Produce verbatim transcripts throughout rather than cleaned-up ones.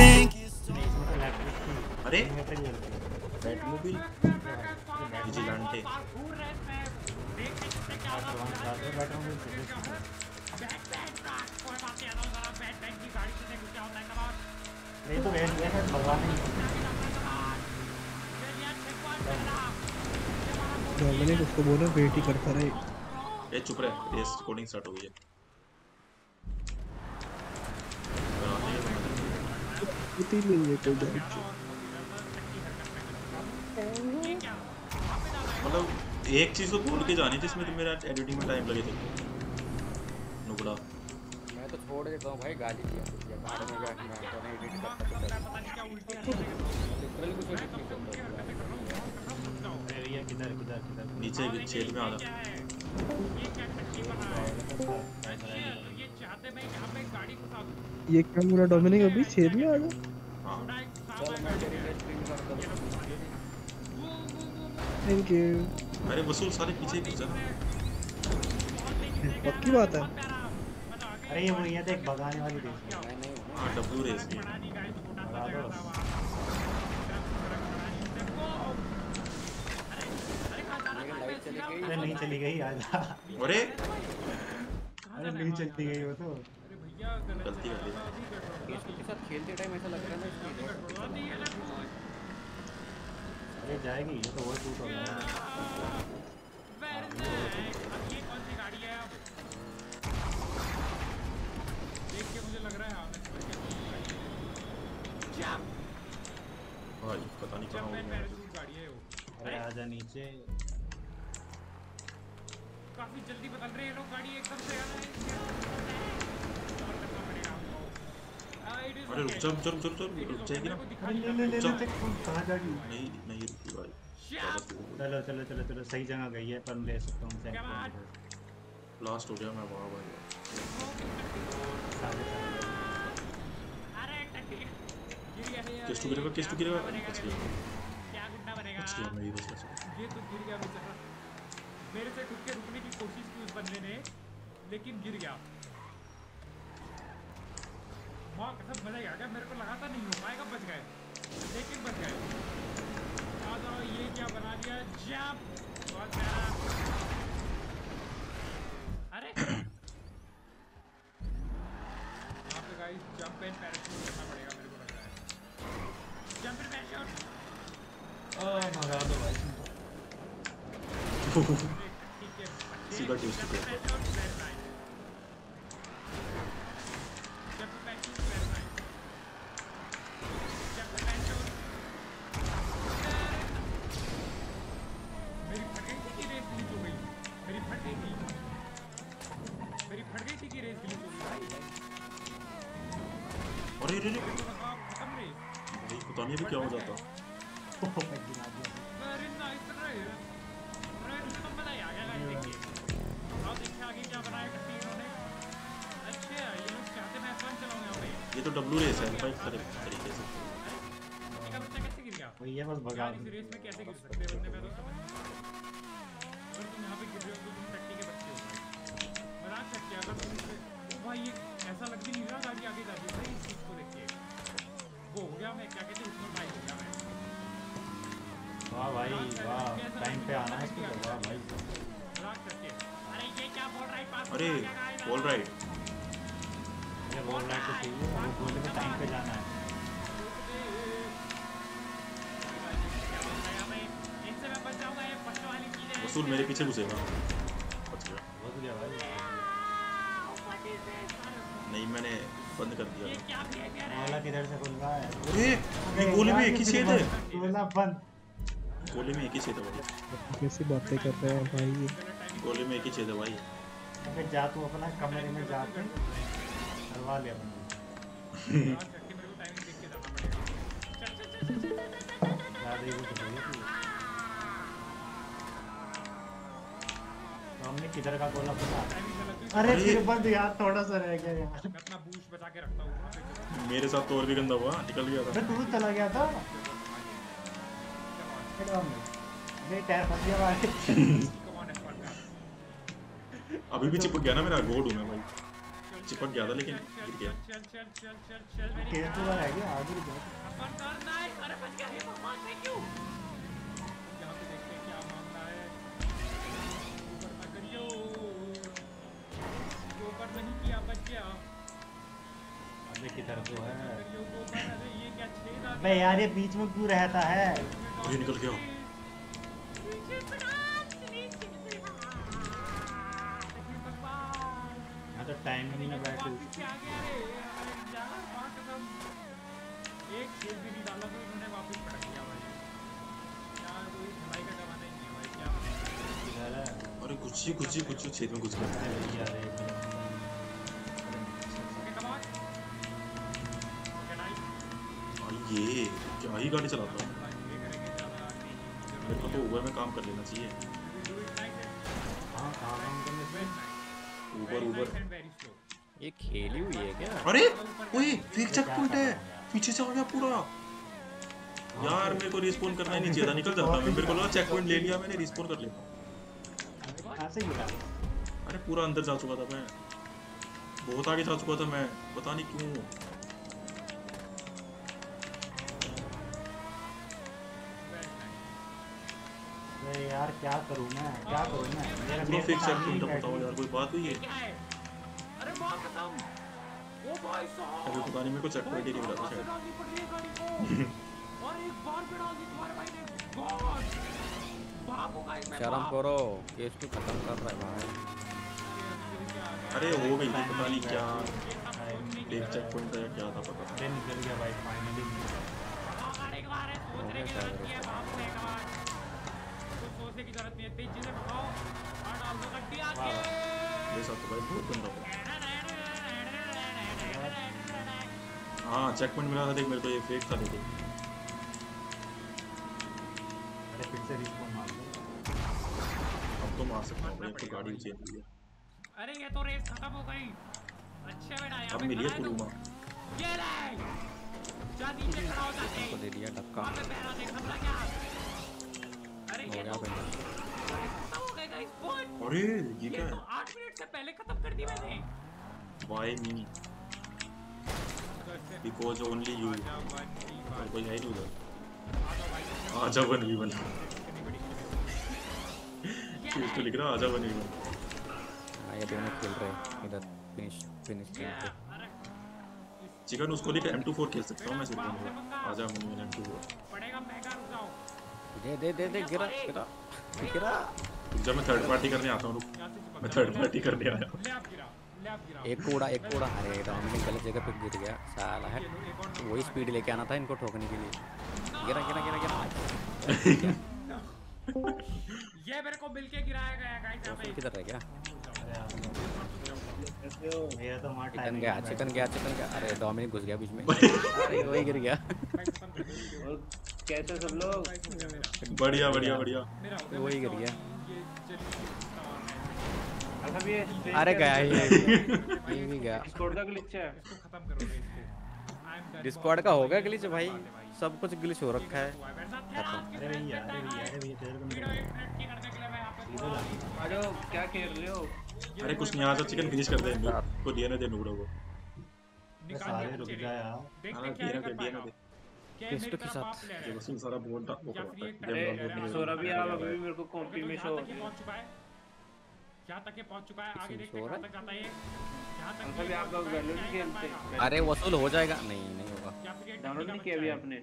everything is अरे Batmobile vigilante नहीं तो बैठ गया है भगवान ने डोमिनिक उसको बोला वेट ही करता रहे। ये चुप रहे, रेस रिकॉर्डिंग स्टार्ट हो गई है। इतनी नहीं है कोई डायरेक्ट मतलब एक चीज तो बोल के जानी थी, इसमें तो मेरा एडिटिंग में टाइम लगे थे नुबड़ा। मैं तो छोड़ देता हूं भाई, गाली दिया बाद में जाके मैं तो नहीं एडिट करता, पता नहीं क्या उल्टी लिटरली कुछ एडिट नहीं करता हूं। एरिया किधर किधर किधर नीचे के छेद में आ रहा है। ये क्या टट्टी बना है, ये चाहते मैं यहां पे गाड़ी घुसा दूं। ये क्या पूरा डोमिनिक अभी छेद में आ गया। Thank you. अरे वसूल सारे पीछे पीछे पक्की बात है। अरे ये वो ये देख भगाने वाली रेस है। हां डब्ल्यू रेस है। अरे नहीं चली गई आज। अरे अरे नहीं चलती गई वो तो गलती कर दी। इसके साथ खेलते टाइम ऐसा लग रहा है ना अरे जाएगी ये तो, वो टूट हो गया। अब ये कौन सी गाड़ी है अब देख के मुझे लग रहा है भाई पता नहीं कहां हो गया। अरे आ जा नीचे, काफी जल्दी बदल रहे हैं लोग गाड़ी एकदम से यार। अरे रुक जा रुक जा रुक जाएगी ना। ले ले ले ले कहां जा रही है। नहीं नहीं रुकी भाई, चलो चलो चलो चलो सही जगह गई है, पर ले सकता हूं सेकंड। लास्ट हो गया मैं वहां भाई। अरे टट्टी गिर गया, किस तो गिरेगा किस तो गिरेगा क्या गुंडा बनेगा। ये तो गिर गया बेचारा, मेरे से खुद के रुकने की कोशिश की उस बंदे ने लेकिन गिर गया। मां कसम बनेगा क्या, मेरे को लगा था नहीं हो पाएगा, बच गए लेकिन बच गए। आ जाओ, ये क्या बना दिया जंप, बहुत प्यारा। अरे यहां पे गाइस जंप एंड पैराशूट करना पड़ेगा मेरे को लग रहा है। जंप एंड पैराशूट, ओए भगा दो भाई। सीधा ट्विस्ट कर मेरे पीछे घुसेगा। नहीं मैंने बंद कर दिया। गोला किधर से खुल रहा है? अरे ये गोले में एक ही छेद है। गोला बंद, गोले में एक ही छेद है भाई। कैसी बातें कर रहे हो भाई, गोले में एक ही छेद है भाई। अबे जा तू अपना कमरे में जा के करवा ले अपना। हमने किधर का गोला पड़ा? अरे फिर बंद यार, थोड़ा सा रह गया यार। मैं अपना बूश बचा के रखता हूं। मेरे साथ तो और भी गंदा हुआ, निकल गया था मैं, दूर चला गया था। ये टायर फंस गया भाई। अभी भी चिपक गया ना मेरा, गोड़ हूं मैं भाई। चिपक गया था लेकिन गिर गया। चल चल चल चल चल मेरी तेज तो रह गया आगे रुक जा। खबरदार ना है। अरे बच गया। भगवान से क्यों यहां पे देखते हैं क्या मामला है। ऊपर ना करियो, ऊपर नहीं किया बच गया। आगे की तरफ वो है अरे ये क्या छेद। अबे यार ये बीच में क्यों रहता है। ये निकल गया पीछे पड़ा। तो टाइम नहीं ना बैठे क्या गया रे। अरे यार पांच कदम एक खेल भी नहीं डाला तो इन्होंने वापस पटक दिया भाई। यार कोई भलाई का काम नहीं है भाई। क्या इधर है और कुछ ही कुछ ही कुछ छेद में कुछ करता है यार। एक मिनट ये क्या ही गाड़ी चलाता है। मेरे को तो ऊबर में काम कर लेना चाहिए। हां काम करने पे ऊपर ऊपर ये खेली हुई है क्या। अरे ओए फिर चेक पॉइंट है पीछे से आ गया पूरा। यार मेरे को रिस्पॉन करना ही नहीं चाहिए था। निकल जाता मैं। मेरे को लगा चेक पॉइंट ले लिया मैंने रिस्पॉन कर लेता। कहां से गिरा। अरे पूरा अंदर जा चुका था मैं। बहुत आगे जा चुका था मैं पता नहीं क्यों। अरे यार क्या करूं मैं क्या करूं मैं। मेरा पूरा फिक्स है तुम तो बताओ यार कोई बात हुई है। अरे मां कसम ओ भाई साहब अभी पता नहीं मेरे को चेक पॉइंट ही नहीं मिला था शायद। और एक बार पे डाल दी तुम्हारे भाई ने। गॉड बाबू का इसमें शर्म करो। केस को खत्म कर रहा है भाई। अरे हो गई पता नहीं क्या एक चेक पॉइंट का क्या था पता नहीं निकल गया भाई फाइनली। और एक बार है सोचने की जरूरत नहीं है बाबू। एक बार सोचने की जरूरत नहीं है। तेजी से भागो और डाल दो गड्डी आगे। ये सब तो भाई बहुत गंदा हुआ। हां चेक पॉइंट मिला था देख मेरे को। ये फेक था देखो। अरे फिर से रिस्पॉन मार दो। अब तो मार सकता हूं। एक गाड़ी चेंज हो। अरे ये तो रेस खत्म हो गई। अच्छा बेटा यहां पे मिलिए कुलमा। ये ले जा नीचे खड़ा हो जाते हैं। इसको दे दिया धक्का। अबे पैरा देख हमला क्या। अरे ये तो खत्म हो गया गाइस पॉइंट। अरे ये क्या है। आठ मिनट से पहले खत्म कर दी मैंने। Why me because only you. और कोई है नहीं उधर। आजा वन वी वन। इसको लिख रहा आजा वन वी वन। हां ये दोनों खेल रहे हैं इधर। फिनिश फिनिश चिकन उसको लेके एम टू फोर खेल सकता हूं मैं सिर्फ। आजा one v one M two four पड़ेगा। मैं कहां रुक जाऊं। दे दे दे दे गिरा गिरा गिरा। जब मैं थर्ड पार्टी करने आता हूं। मैं थर्ड पार्टी करने आया हूं। ले आप गिरा ले आप गिरा। एक कोड़ा एक कोड़ा। अरे डोमिनिक गलत जगह पे गिर गया साला है। वही स्पीड लेके आना था इनको ठोकने के लिए। गिरा गिरा गिरा गिरा। ये मेरे को मिलके गिराया गया गाइस। यहां पे किधर रह गया। अरे मेरा तो मार टाइम गया। चिकन गया चिकन गया। अरे डोमिनिक घुस गया बीच में। अरे वही गिर गया। कैसे सब लोग बढ़िया बढ़िया बढ़िया। वही गिर गया। अरे गया ये ये भी गया। डिस्कॉर्ड का ग्लिच है। इसको खत्म करो इसको। डिस्कॉर्ड का हो गया ग्लिच भाई। सब कुछ ग्लिच हो रखा है। अरे भैया अरे भैया अरे भैया तेरे को वीडियो एक मिनट की करने के लिए मैं यहां पे। अरे क्या कर रहे हो। अरे कुछ नहीं आता चिकन फिनिश कर दे इनको। देने दे नुगड़ा को। सारे रुक जा यार। देखते क्या कर पाएगा किसके साथ। देखो सिंह सारा बोल रहा है। सोरा भी आप अभी मेरे को कॉम्पी में शो क्या तक के पहुंच चुका है। आगे देखते हैं कहां तक जाता है ये। यहां तक सभी आप लोग वैल्यू नहीं खेलते। अरे वसूल हो जाएगा। नहीं नहीं होगा। डाउनलोड नहीं किया अभी आपने।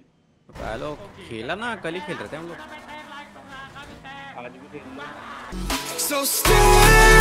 हेलो खेला ना कल ही खेल रहे थे हम लोग। आज भी खेल रहे हैं।